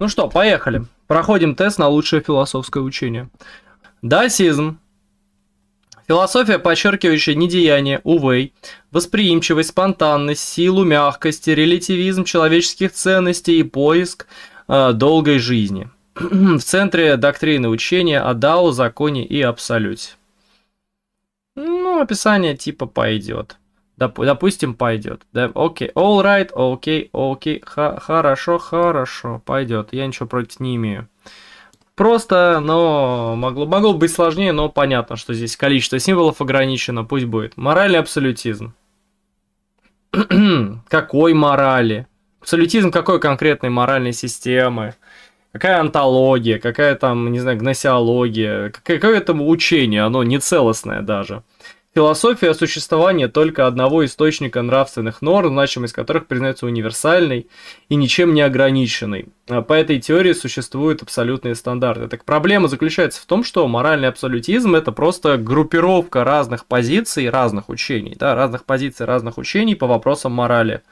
Ну что, поехали. Проходим тест на лучшее философское учение. Даосизм. Философия, подчеркивающая недеяние, увей, восприимчивость, спонтанность, силу, мягкость, релятивизм человеческих ценностей и поиск долгой жизни. В центре доктрины учения о Дао, законе и абсолюте. Ну, описание типа пойдет. Допустим, пойдет. Окей, all right, окей, хорошо, пойдет. Я ничего против не имею. Просто, но могло быть сложнее, но понятно, что здесь количество символов ограничено, пусть будет. Моральный абсолютизм. Какой морали? Абсолютизм какой конкретной моральной системы? Какая онтология? Какая там, не знаю, гносеология? Какое там учение? Оно не целостное даже. Философия существования только одного источника нравственных норм, значимость которых признается универсальной и ничем не ограниченной. По этой теории существуют абсолютные стандарты. Так проблема заключается в том, что моральный абсолютизм – это просто группировка разных позиций, разных учений, да, разных позиций, разных учений по вопросам морали.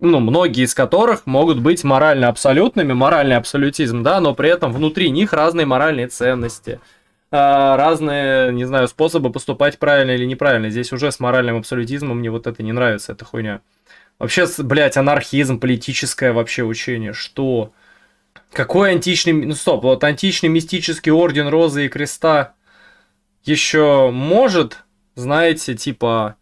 Ну, многие из которых могут быть морально абсолютными, моральный абсолютизм, да, но при этом внутри них разные моральные ценности. Разные, не знаю, способы поступать правильно или неправильно. Здесь уже с моральным абсолютизмом мне вот это не нравится, эта хуйня. Вообще, блядь, анархизм, политическое вообще учение. Что? Какой античный... Ну, стоп, вот античный мистический орден Розы и Креста еще может, знаете, типа...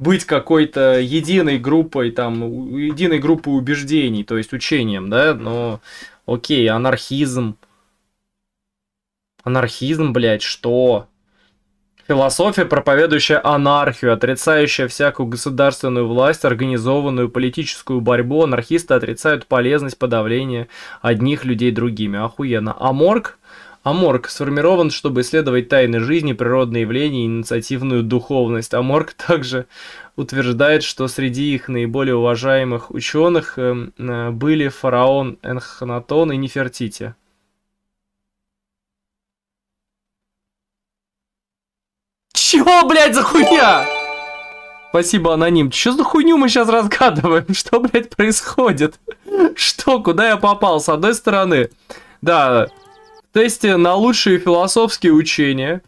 быть какой-то единой группой, там, единой группой убеждений, то есть учением, да, но, окей, анархизм. Анархизм, блядь, что? Философия, проповедующая анархию, отрицающая всякую государственную власть, организованную политическую борьбу, анархисты отрицают полезность подавления одних людей другими. Охуенно. АМОРК? АМОРК сформирован, чтобы исследовать тайны жизни, природные явления и инициативную духовность. АМОРК также утверждает, что среди их наиболее уважаемых ученых были фараон Энхнатон и Нефертити. Чего, блядь, за хуйня? Спасибо, аноним. Что за хуйню мы сейчас разгадываем? Что, блядь, происходит? Что, куда я попал? С одной стороны, да... В тесте на лучшие философские учения,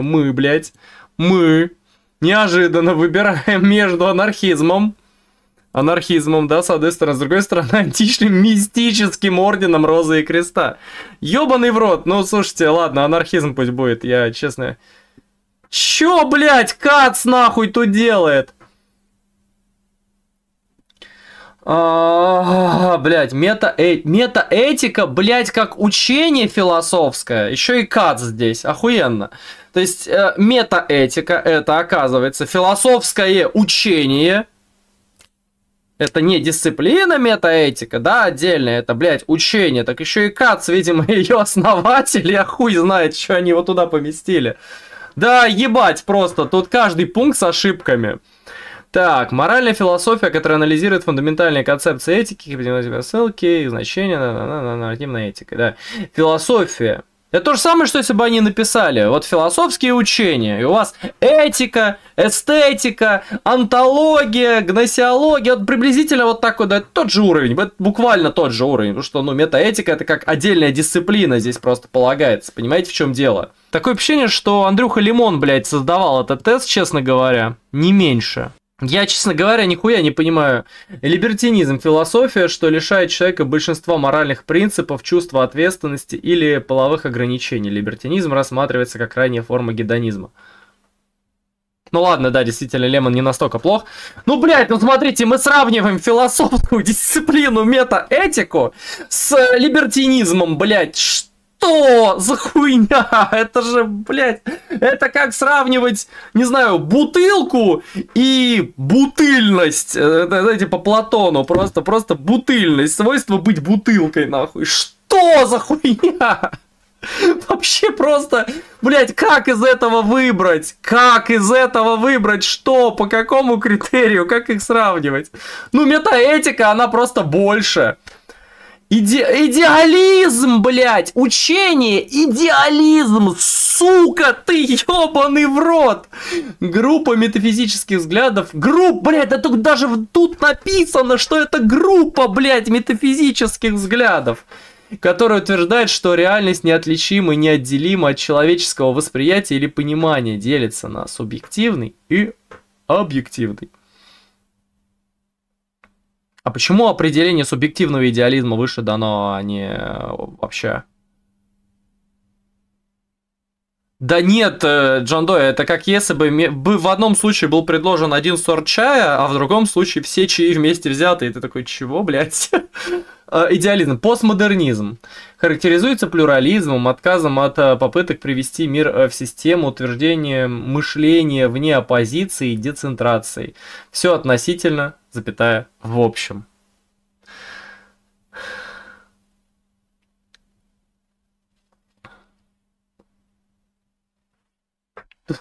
мы, блядь, неожиданно выбираем между анархизмом, да, с одной стороны, с другой стороны, античным мистическим орденом Розы и Креста. Ёбаный в рот, ну, слушайте, ладно, анархизм пусть будет, я, честно... Чё, блядь, КАЦ нахуй тут делает? Блять, метаэтика, блять, как учение философское. Еще и КАЦ здесь, охуенно. То есть метаэтика — это, оказывается, философское учение. Это не дисциплина метаэтика, да, отдельно, это, блядь, учение. Так еще и КАЦ, видимо, ее основатели, я хуй знает, что они его туда поместили. Да, ебать просто, тут каждый пункт с ошибками. Так, моральная философия, которая анализирует фундаментальные концепции этики, ссылки, их значения, аналогичная этика, да. Философия. Это то же самое, что если бы они написали. Вот философские учения, и у вас этика, эстетика, онтология, гносеология, вот приблизительно вот такой, да, тот же уровень, буквально тот же уровень, потому что, ну, метаэтика — это как отдельная дисциплина здесь просто полагается, понимаете, в чем дело? Такое ощущение, что Андрюха Лимон, блядь, создавал этот тест, честно говоря, не меньше. Я, честно говоря, нихуя не понимаю. Либертинизм – философия, что лишает человека большинства моральных принципов, чувства ответственности или половых ограничений. Либертинизм рассматривается как крайняя форма гедонизма. Ну ладно, да, действительно, Лемон не настолько плох. Ну, блядь, ну смотрите, мы сравниваем философскую дисциплину, метаэтику с либертинизмом, блядь. Что за хуйня? Это же, блядь, это как сравнивать, не знаю, бутылку и бутыльность. Это, знаете, по Платону, просто бутыльность, свойство быть бутылкой, нахуй. Что за хуйня? Вообще просто, блядь, как из этого выбрать? Что? По какому критерию? Как их сравнивать? Ну, метаэтика, она просто больше. Идеализм, блядь! Учение! Идеализм! Сука, ты ёбаный в рот! Группа метафизических взглядов. Блядь, да тут даже тут написано, что это группа, блядь, метафизических взглядов, которая утверждает, что реальность неотличима и неотделима от человеческого восприятия или понимания, делится на субъективный и объективный. А почему определение субъективного идеализма выше дано, а не вообще? Да нет, Джандой, это как если бы в одном случае был предложен один сорт чая, а в другом случае все чаи вместе взяты. И ты такой, чего, блядь? Идеализм. Постмодернизм. Характеризуется плюрализмом, отказом от попыток привести мир в систему, утверждением мышления вне оппозиции и децентрации. Все относительно, запятая, в общем.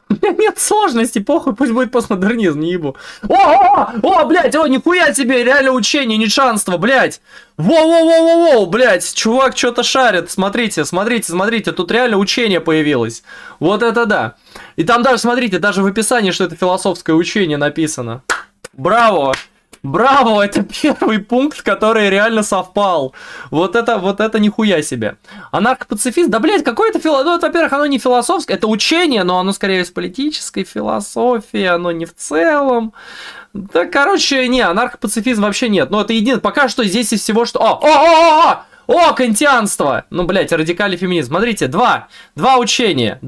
У меня нет сложности, похуй, пусть будет постмодернизм, не ебу. О, блядь, о, нихуя тебе, реально учение, ницшеанство, блядь. Воу, блядь, чувак что-то шарит, смотрите, тут реально учение появилось. Вот это да. И там даже, смотрите, даже в описании, что это философское учение написано. Браво! Браво, это первый пункт, который реально совпал. Вот это нихуя себе. Анархопацифизм, да, блядь, какое-то философское... Ну, во-первых, оно не философское, это учение, но оно скорее из политической философии, оно не в целом. Да, короче, не, анархопацифизм вообще нет. Но это единственное, пока что здесь из всего, что... О, кантианство! Ну, блядь, радикальный феминизм. Смотрите, два учения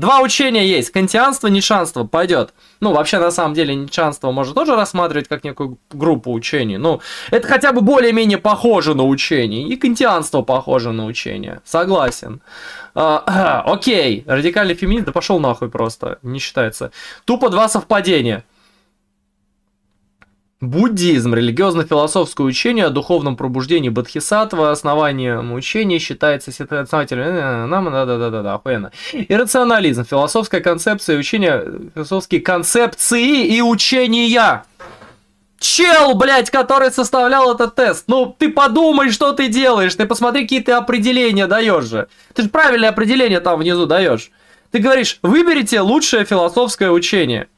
есть. Кантианство, ницшеанство, пойдет. Ну, вообще, на самом деле, ницшеанство можно тоже рассматривать как некую группу учений. Ну, это хотя бы более-менее похоже на учение. И кантианство похоже на учение. Согласен. Окей, радикальный феминизм, да пошел нахуй просто, не считается. Тупо два совпадения. Буддизм, религиозно-философское учение о духовном пробуждении бодхисаттва, основанием учения считается ситуацией. Нам да, охуенно. Иррационализм, философская концепция учения, философские концепции и учения. Чел, блядь, который составлял этот тест. Ну, ты подумай, что ты делаешь, ты посмотри, какие ты определения даешь же. Ты же правильное определение там внизу даешь. Ты говоришь, выберите лучшее философское учение.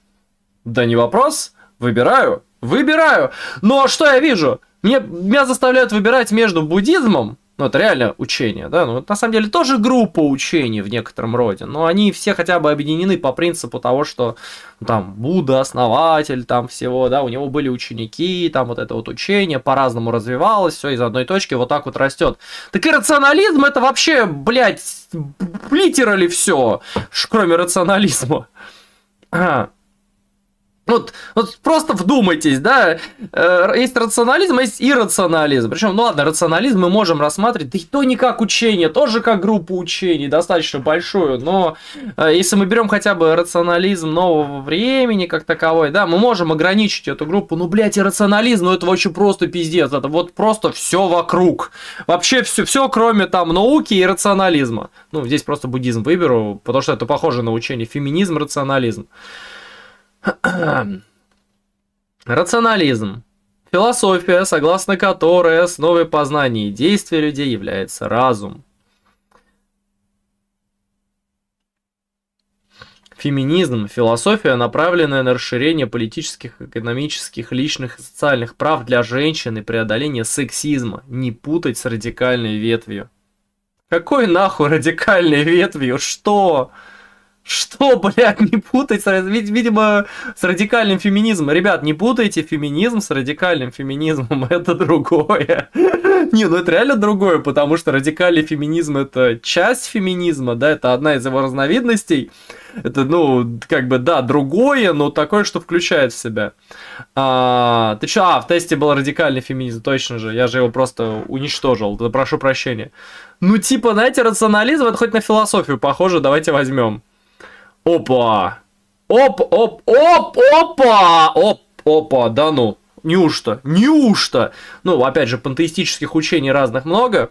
Да не вопрос, выбираю. Выбираю. Но что я вижу? Меня заставляют выбирать между буддизмом, ну это реально учение, да, ну на самом деле тоже группа учений в некотором роде, но они все хотя бы объединены по принципу того, что ну, там Будда основатель там всего, да, у него были ученики, там вот это вот учение по-разному развивалось, все из одной точки вот так вот растет. Так и рационализм это вообще, блядь, литерали все, кроме рационализма. Вот просто вдумайтесь, да, есть рационализм, есть иррационализм. Причем, ну ладно, рационализм мы можем рассматривать, да и то не как учение, тоже как группу учений, достаточно большую, но если мы берем хотя бы рационализм нового времени как таковой, да, мы можем ограничить эту группу, ну, блядь, иррационализм, ну это вообще просто пиздец, это вот просто все вокруг. Вообще все, кроме там науки и рационализма. Ну, здесь просто буддизм выберу, потому что это похоже на учение феминизм, рационализм. Рационализм. Философия, согласно которой основой познания и действия людей является разум. Феминизм. Философия, направленная на расширение политических, экономических, личных и социальных прав для женщин и преодоление сексизма. Не путать с радикальной ветвью. Какой нахуй радикальной ветвью? Что? Что, блядь, не путать? Видимо, с радикальным феминизмом. Ребят, не путайте феминизм с радикальным феминизмом. Это другое. Не, ну это реально другое, потому что радикальный феминизм – это часть феминизма, да, это одна из его разновидностей. Это, ну, как бы, да, другое, но такое, что включает в себя. Ты чё? В тесте был радикальный феминизм, точно же. Я же его просто уничтожил, да, прошу прощения. Ну, типа, знаете, рационализм – это хоть на философию похоже, давайте возьмем. Опа! Опа! Да ну! Неужто? Ну, опять же, пантеистических учений разных много.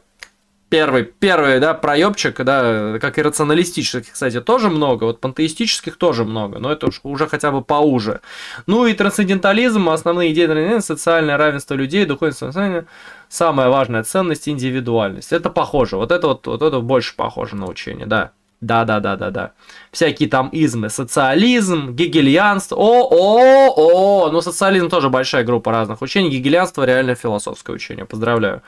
Первый, да, проебчик, да, как и рационалистических, кстати, тоже много, вот пантеистических тоже много, но это уже хотя бы поуже. Ну и трансцендентализм, основные идеи, социальное равенство людей, духовное состояние, самая важная ценность, индивидуальность. Это похоже, вот это больше похоже на учение, да. Да. Всякие там измы. Социализм, гегельянство. Ну, социализм тоже большая группа разных учений. Гегельянство реально философское учение. Поздравляю.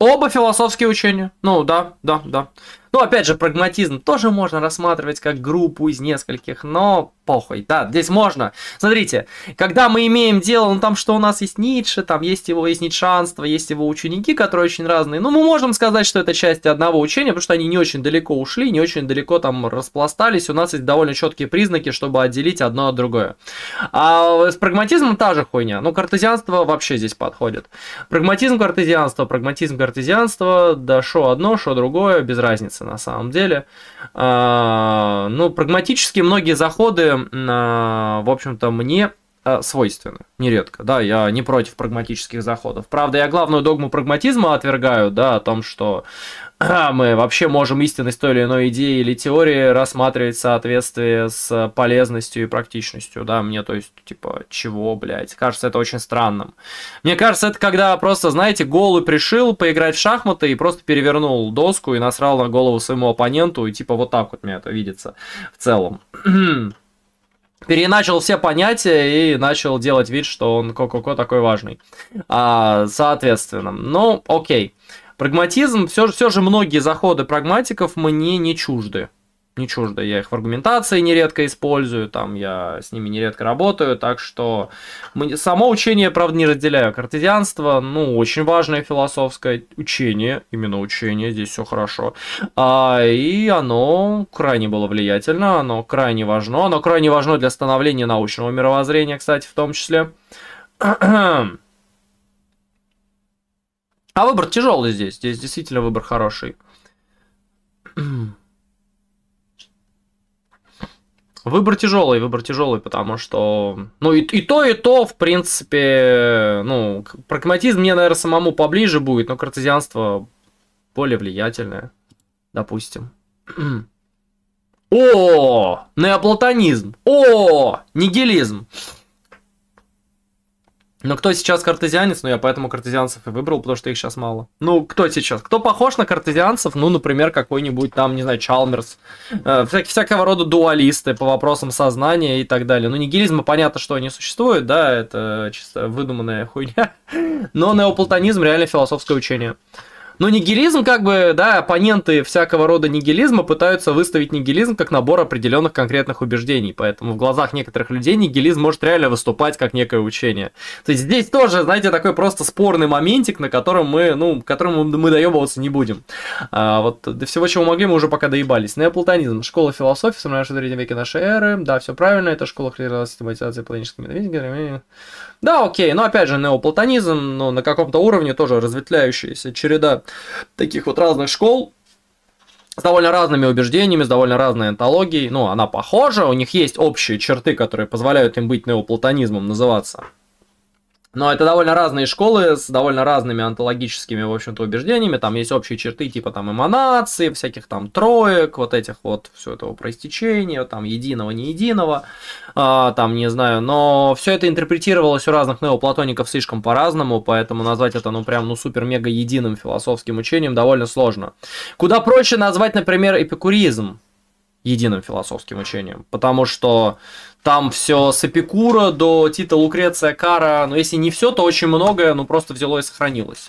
Оба философские учения. Ну, да. Ну, опять же, прагматизм тоже можно рассматривать как группу из нескольких, но похуй. Да, здесь можно. Смотрите, когда мы имеем дело, ну, там, что у нас есть Ницше, там есть ницшеанство, есть его ученики, которые очень разные. Ну, мы можем сказать, что это части одного учения, потому что они не очень далеко ушли, не очень далеко там распластались. У нас есть довольно четкие признаки, чтобы отделить одно от другое. А с прагматизмом та же хуйня. Ну, картезианство вообще здесь подходит. Прагматизм, картезианство, да, шо одно, шо другое, без разницы. На самом деле, ну, прагматически многие заходы, в общем-то, мне свойственны, нередко, да, я не против прагматических заходов. Правда, я главную догму прагматизма отвергаю, да, о том, что мы вообще можем истинность той или иной идеи или теории рассматривать в соответствии с полезностью и практичностью, да, мне, то есть, типа, чего, блядь, кажется это очень странным. Мне кажется, это когда просто, знаете, голый пришил поиграть в шахматы и просто перевернул доску и насрал на голову своему оппоненту, и типа вот так вот мне это видится в целом. Переначал все понятия и начал делать вид, что он ко-ко-ко такой важный. Соответственно, ну, окей. Прагматизм, все же многие заходы прагматиков мне не чужды. Я их в аргументации нередко использую, там я с ними нередко работаю, так что само учение, правда, не разделяю. Картезианство, ну, очень важное философское учение, именно учение, здесь все хорошо. И оно крайне было влиятельно, оно крайне важно для становления научного мировоззрения, кстати, в том числе. А выбор тяжелый здесь действительно выбор хороший. Выбор тяжелый, потому что... Ну, и то, в принципе, ну, прагматизм мне, наверное, самому поближе будет, но картезианство более влиятельное, допустим. О, неоплатонизм! О, нигилизм! Но кто сейчас картезианец? Ну, я поэтому картезианцев и выбрал, потому что их сейчас мало. Ну, кто сейчас? Кто похож на картезианцев? Ну, например, какой-нибудь там, не знаю, Чалмерс. Всякого рода дуалисты по вопросам сознания и так далее. Ну, нигилизм, понятно, что не существует, да, это чисто выдуманная хуйня. Но неоплатонизм реально философское учение. Но нигилизм, как бы, да, оппоненты всякого рода нигилизма пытаются выставить нигилизм как набор определенных конкретных убеждений. Поэтому в глазах некоторых людей нигилизм может реально выступать как некое учение. То есть здесь тоже, знаете, такой просто спорный моментик, на котором мы, ну, которому мы доебываться не будем. Вот до всего, чего могли, мы уже пока доебались. Неоплатонизм. Школа философии, 17-3 веке нашей эры. Да, все правильно, это школа хлерировалась систематизации платонической метафизики. Да, окей, но опять же, неоплатонизм, ну, на каком-то уровне тоже разветвляющаяся череда таких вот разных школ с довольно разными убеждениями, с довольно разной онтологией. Ну, она похожа, у них есть общие черты, которые позволяют им быть неоплатонизмом называться. Но это довольно разные школы с довольно разными онтологическими, в общем-то, убеждениями. Там есть общие черты типа там эманации, всяких там троек, вот этих вот, все этого проистечения, там единого, не единого, там не знаю. Но все это интерпретировалось у разных неоплатоников слишком по-разному, поэтому назвать это, ну, прям, ну, супер-мега единым философским учением довольно сложно. Куда проще назвать, например, эпикуризм единым философским учением, потому что там все с Эпикура до Тита Лукреция Кара, но если не все, то очень многое, ну, просто взяло и сохранилось.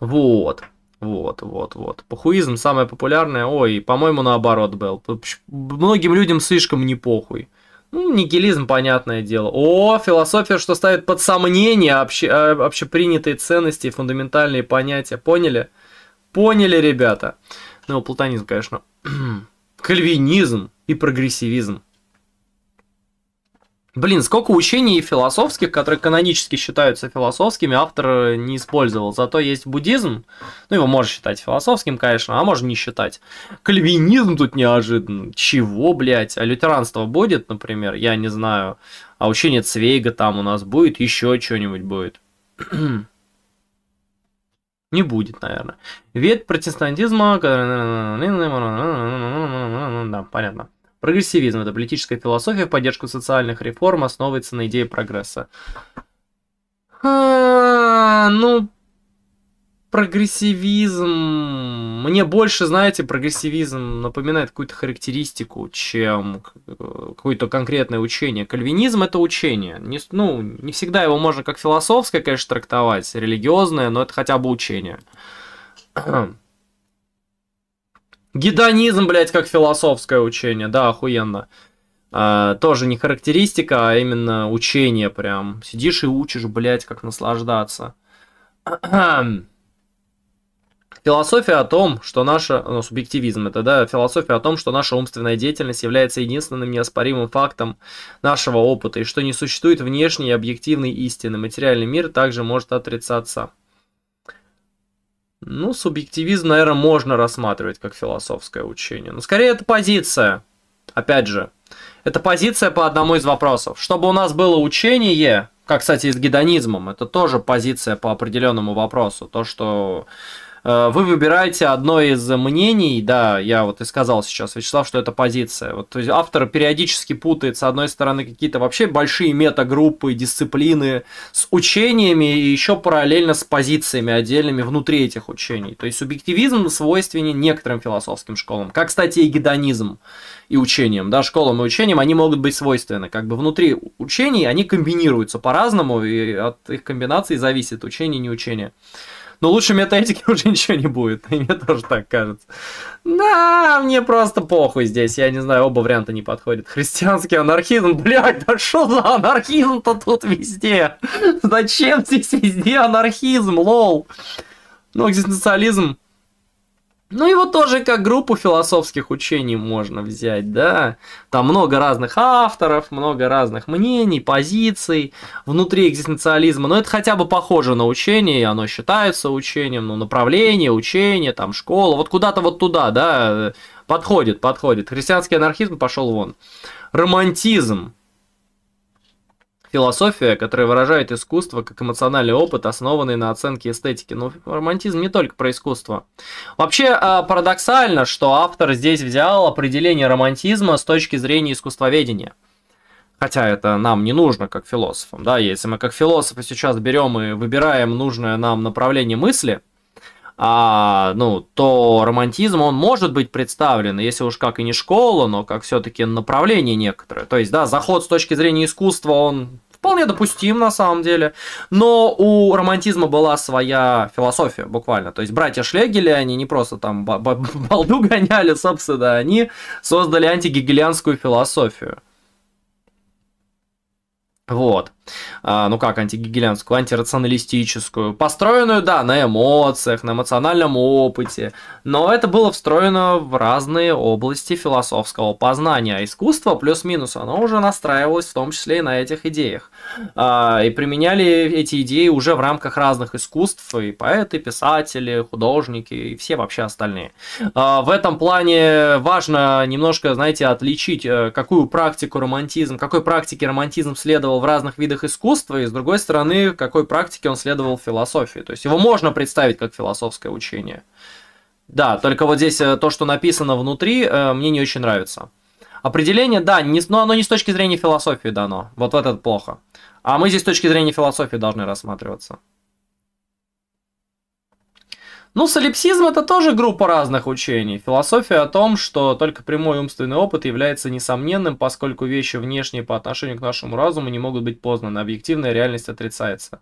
Вот. Похуизм самое популярное. Ой, по-моему, наоборот был. Многим людям слишком не похуй. Ну, нигилизм, понятное дело. О, философия, что ставит под сомнение общепринятые ценности и фундаментальные понятия. Поняли? Поняли, ребята. Ну, платонизм, конечно. Кальвинизм и прогрессивизм. Блин, сколько учений философских, которые канонически считаются философскими, автор не использовал. Зато есть буддизм, ну его можно считать философским, конечно, а можно не считать. Кальвинизм тут неожиданно. Чего, блядь? А лютеранство будет, например? Я не знаю. А учение Цвейга там у нас будет? Еще что-нибудь будет? Не будет, наверное. Вид протестантизма... Да, понятно. Прогрессивизм – это политическая философия в поддержку социальных реформ, основывается на идее прогресса. Ну, прогрессивизм... Мне больше, знаете, прогрессивизм напоминает какую-то характеристику, чем какое-то конкретное учение. Кальвинизм – это учение. Ну, не всегда его можно как философское, конечно, трактовать, религиозное, но это хотя бы учение. Гедонизм, блядь, как философское учение, да, охуенно. Тоже не характеристика, а именно учение прям. Сидишь и учишь, блядь, как наслаждаться. Философия о том, что наша... Ну, субъективизм это, да, философия о том, что наша умственная деятельность является единственным неоспоримым фактом нашего опыта, и что не существует внешней и объективной истины. Материальный мир также может отрицаться. Ну, субъективизм, наверное, можно рассматривать как философское учение. Но скорее это позиция. Опять же, это позиция по одному из вопросов. Чтобы у нас было учение, как, кстати, и с гедонизмом, это тоже позиция по определенному вопросу. То, что вы выбираете одно из мнений, да, я вот и сказал сейчас, Вячеслав, что это позиция. Вот, то есть автор периодически путает, с одной стороны, какие-то вообще большие метагруппы, дисциплины с учениями и еще параллельно с позициями отдельными внутри этих учений. То есть субъективизм свойственен некоторым философским школам, как, кстати, и гедонизм и учениям, да, школам и учениям они могут быть свойственны, как бы внутри учений они комбинируются по-разному, и от их комбинации зависит учение и не учение. Но лучше метаэтики уже ничего не будет. И мне тоже так кажется. Да, мне просто похуй здесь. Я не знаю, оба варианта не подходят. Христианский анархизм. Блядь, да что за анархизм-то тут везде? Зачем здесь везде анархизм, лол? Ну, экзистенциализм. Ну, его тоже как группу философских учений можно взять, да. Там много разных авторов, много разных мнений, позиций внутри экзистенциализма. Но это хотя бы похоже на учение, и оно считается учением. Ну, направление, учение, там, школа. Вот куда-то вот туда, да, подходит. Христианский анархизм пошел вон. Романтизм. Философия, которая выражает искусство как эмоциональный опыт, основанный на оценке эстетики. Но романтизм не только про искусство. Вообще парадоксально, что автор здесь взял определение романтизма с точки зрения искусствоведения. Хотя это нам не нужно как философам. Да? Если мы как философы сейчас берем и выбираем нужное нам направление мысли, ну, то романтизм, он может быть представлен, если уж как и не школа, но как все-таки направление некоторое. То есть, да, заход с точки зрения искусства, он вполне допустим на самом деле, но у романтизма была своя философия буквально. То есть, братья Шлегели, они не просто там балду гоняли, собственно, они создали антигегелианскую философию. Вот, ну как антигегелианскую, антирационалистическую, построенную, да, на эмоциях, на эмоциональном опыте, но это было встроено в разные области философского познания, а искусство плюс-минус, оно уже настраивалось в том числе и на этих идеях, и применяли эти идеи уже в рамках разных искусств, и поэты, писатели, художники, и все вообще остальные. В этом плане важно немножко, знаете, отличить, какой практике романтизм следовал в разных видах искусства, и, с другой стороны, какой практике он следовал в философии. То есть его можно представить как философское учение. Да, только вот здесь то, что написано внутри, мне не очень нравится. Определение, да, но оно не с точки зрения философии дано. Вот это плохо. А мы здесь с точки зрения философии должны рассматриваться. Ну, солипсизм – это тоже группа разных учений. Философия о том, что только прямой умственный опыт является несомненным, поскольку вещи внешние по отношению к нашему разуму не могут быть познаны. Объективная реальность отрицается.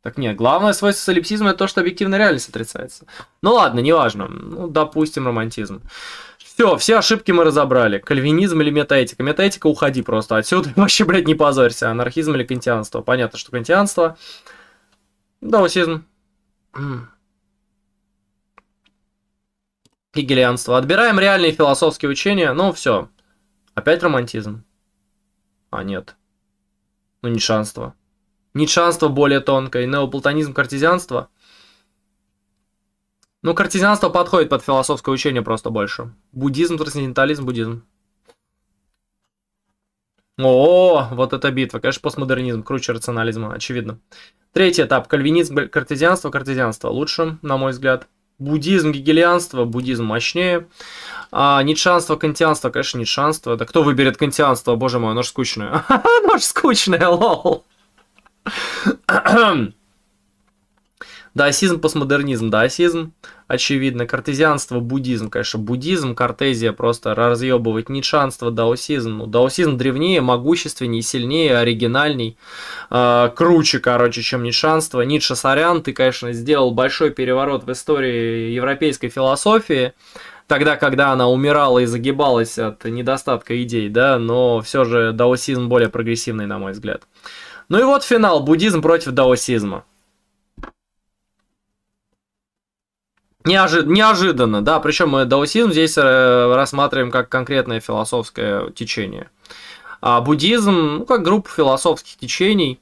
Так нет, главное свойство солипсизма – это то, что объективная реальность отрицается. Ну ладно, неважно. Ну, допустим, романтизм. Все, все ошибки мы разобрали. Кальвинизм или метаэтика? Метаэтика – уходи просто отсюда. Вообще, блядь, не позорься. Анархизм или кантианство? Понятно, что кантианство. Даосизм. Гегелианство. Отбираем реальные философские учения. Ну, все. Опять романтизм. А, нет. ну, ницшеанство. Ницшеанство более тонкое, неоплатонизм, картезианство. Ну, картезианство подходит под философское учение просто больше. Буддизм, трансцендентализм, буддизм. О, вот это битва. Конечно, постмодернизм круче рационализма, очевидно. Третий этап. Кальвинизм, картезианство, картезианство лучше, на мой взгляд. Буддизм, гегелианство, буддизм мощнее. А ницшеанство, кантианство, конечно, ницшеанство. Да кто выберет кантианство? Боже мой, оно же скучное. Оно же скучное, лол. Даосизм, постмодернизм, даосизм, очевидно. Картезианство, буддизм, конечно, буддизм, картезия просто разъебывать. Ницшеанство, даосизм. Ну, даосизм древнее, могущественнее, сильнее, оригинальней, круче, короче, чем ницшеанство. Ницше, сорян, ты, конечно, сделал большой переворот в истории европейской философии, тогда, когда она умирала и загибалась от недостатка идей, да, но все же даосизм более прогрессивный, на мой взгляд. Ну и вот финал, буддизм против даосизма. Неожиданно, да, причем мы даосизм здесь рассматриваем как конкретное философское течение. А буддизм, ну, как группа философских течений,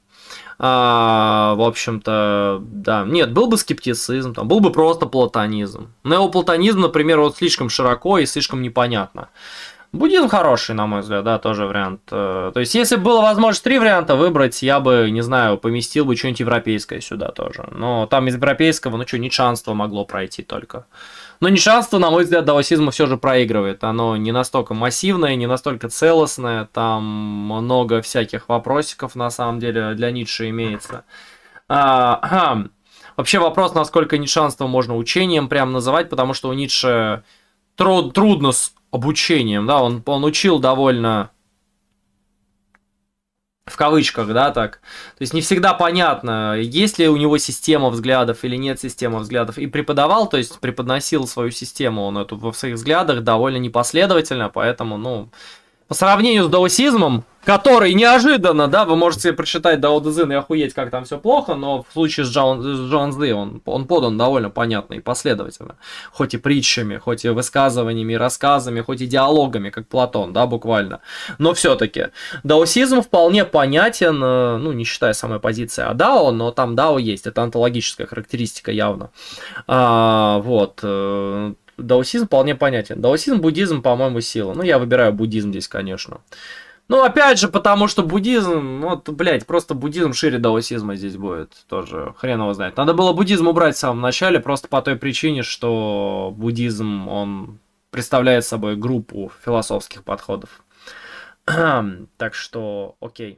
в общем-то, да, нет, был бы скептицизм, там, был бы просто платонизм. Неоплатонизм, например, вот слишком широко и слишком непонятно. Буддизм хороший, на мой взгляд, да, тоже вариант. То есть, если было возможность 3 варианта выбрать, я бы, не знаю, поместил бы что-нибудь европейское сюда тоже. Но там из европейского, ну что, ницшеанство могло пройти только. Но ницшеанство, на мой взгляд, даосизму все же проигрывает. Оно не настолько массивное, не настолько целостное. Там много всяких вопросиков, на самом деле, для Ницше имеется. Вообще вопрос, насколько ницшеанство можно учением прям называть, потому что у Ницше трудно с обучением, да, он учил довольно в кавычках, да, так. То есть не всегда понятно, есть ли у него система взглядов или нет системы взглядов. И преподавал, то есть преподносил свою систему, он эту во своих взглядах довольно непоследовательно, поэтому, ну, по сравнению с даосизмом, который неожиданно, да, вы можете прочитать Дао дэ цзин и охуеть, как там все плохо, но в случае с Джонзы он подан довольно понятно и последовательно. Хоть и притчами, хоть и высказываниями, рассказами, хоть и диалогами, как Платон, да, буквально. Но все-таки даосизм вполне понятен, ну, не считая самой позиции о Дао, но там Дао есть, это онтологическая характеристика явно. Даосизм вполне понятен. Даосизм, буддизм, по-моему, сила. Ну, я выбираю буддизм здесь, конечно. Ну, опять же, потому что буддизм, вот, блядь, просто буддизм шире даосизма здесь будет. Тоже хрен его знает. Надо было буддизм убрать в самом начале, просто по той причине, что буддизм, он представляет собой группу философских подходов. Так что, окей.